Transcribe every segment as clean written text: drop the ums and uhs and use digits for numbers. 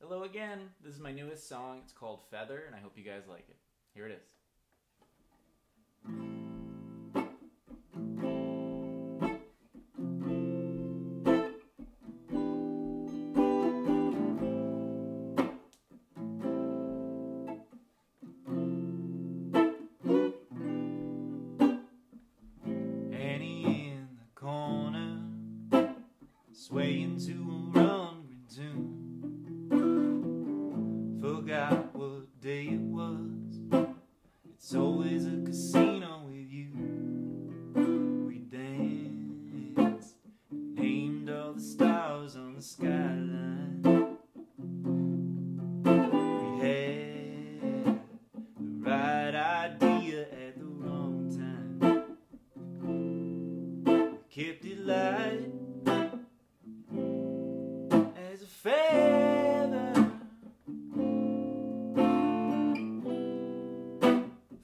Hello again. This is my newest song. It's called Feather, and I hope you guys like it. Here it is. Annie in the corner, swaying to a wrong tune. Forgot what day it was. It's always a casino with you. We danced, named all the stars on the skyline. We had the right idea at the wrong time. We kept it light as a feather,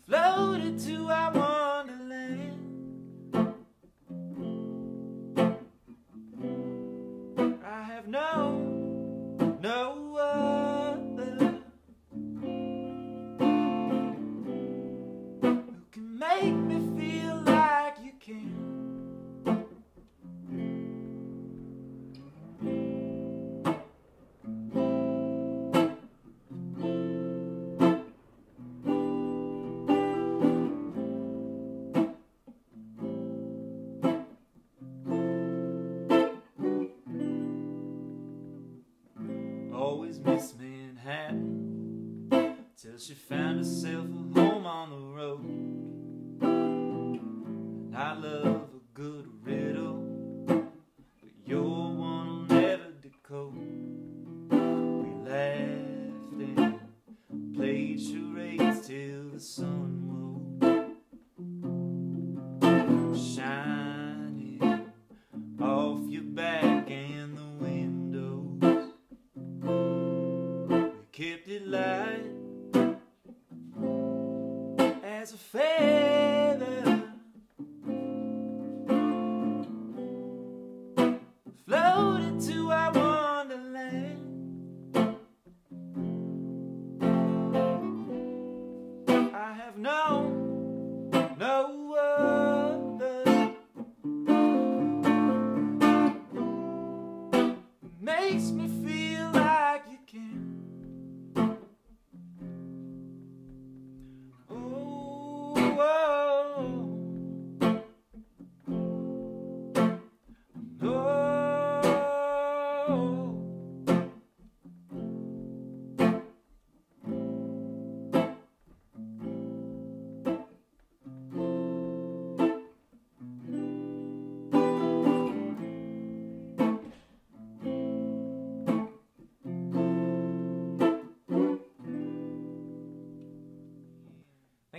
floated to our wonderland. I have no other who can make me feel like you can. Always miss Manhattan, till she found herself a home on the road. And I love a good riddle, but your one will never decode. We laughed and played charades till the sun woke, shining off your back and the kept it light as a feather, floated to our wonderland. I have no other who makes me feel like you can.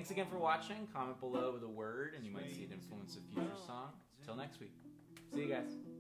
Thanks again for watching. Comment below with a word and you might see it influence a future song. Till next week. See you guys.